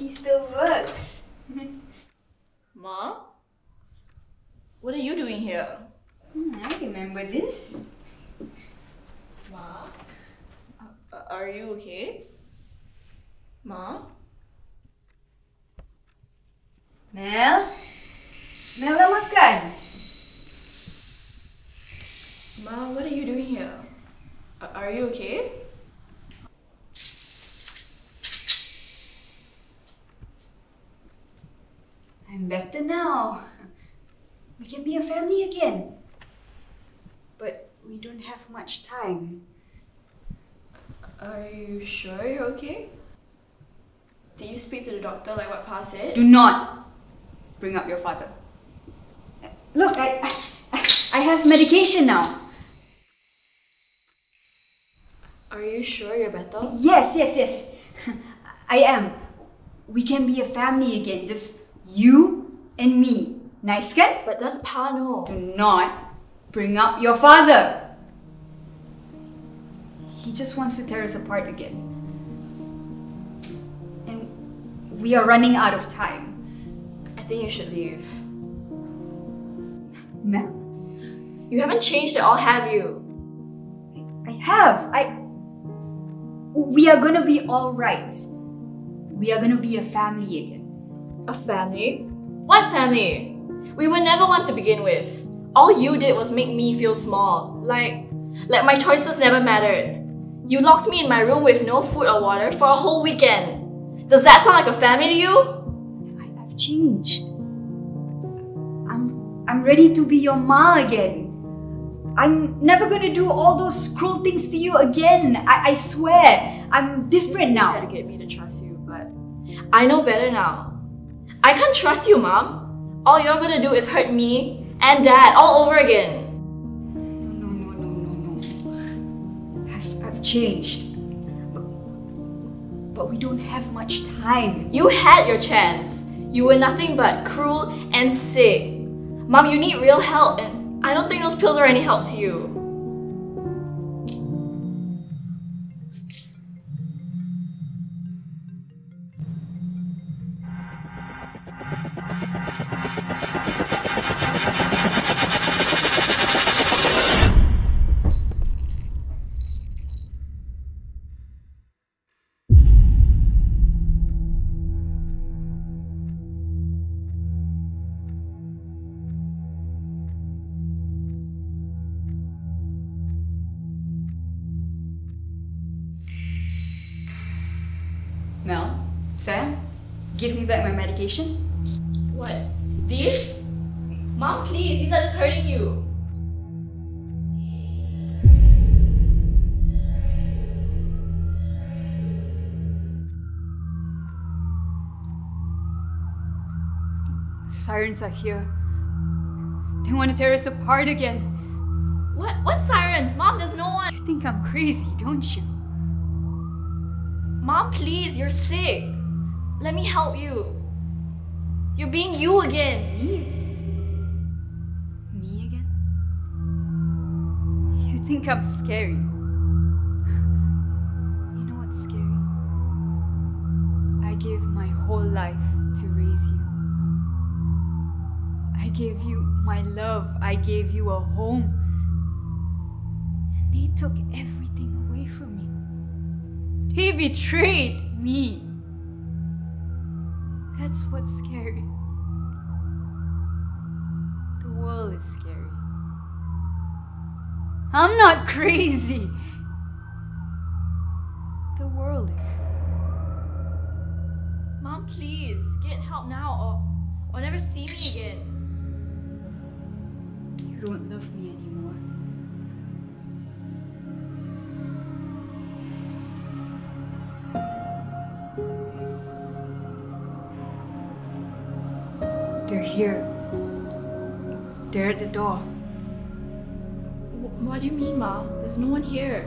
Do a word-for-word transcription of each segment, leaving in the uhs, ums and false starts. he still works. Mom? What are you doing here? Mm, I remember this. Mom? Uh, are you okay? Mom? Mel? Mel, dah makan? Mom, what are you doing here? Uh, are you okay? I'm better now. We can be a family again. But we don't have much time. Are you sure you're okay? Did you speak to the doctor like what Pa said? Do not bring up your father. Look, I, I, I have medication now. Are you sure you're better? Yes, yes, yes. I am. We can be a family again. Just you and me. Nice, kan? But does Pa know? Do not bring up your father. He just wants to tear us apart again. And we are running out of time. I think you should leave. Mel. You haven't changed at all, have you? I have. I... We are gonna be alright. We are gonna be a family again. A family? What family? We were never one to begin with. All you did was make me feel small. Like, like my choices never mattered. You locked me in my room with no food or water for a whole weekend. Does that sound like a family to you? I, I've changed. I'm, I'm ready to be your ma again. I'm never gonna do all those cruel things to you again. I, I swear, I'm different now. You try to get me to trust you, but I know better now. I can't trust you, Mom. All you're gonna do is hurt me and Dad all over again. No, no, no, no, no, no. I've, I've changed. But, but we don't have much time. You had your chance. You were nothing but cruel and sick. Mom, you need real help, and I don't think those pills are any help to you. Mel, Sam, give me back my medication. What? These? Mom, please, these are just hurting you. The sirens are here. They want to tear us apart again. What? What sirens? Mom, there's no one. You think I'm crazy, don't you? Mom, please, you're sick. Let me help you. You're being you again. Me? Me again? You think I'm scary? You know what's scary? I gave my whole life to raise you. I gave you my love. I gave you a home. And they took everything away from me. He betrayed me. That's what's scary. The world is scary. I'm not crazy. The world is. Mom, please, get help now or or never see me again. You don't love me anymore. They're here. They're at the door. What do you mean, Ma? There's no one here.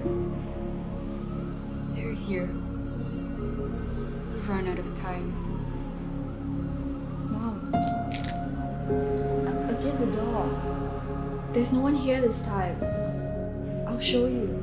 They're here. We've run out of time. Mom. Again, the door. There's no one here this time. I'll show you.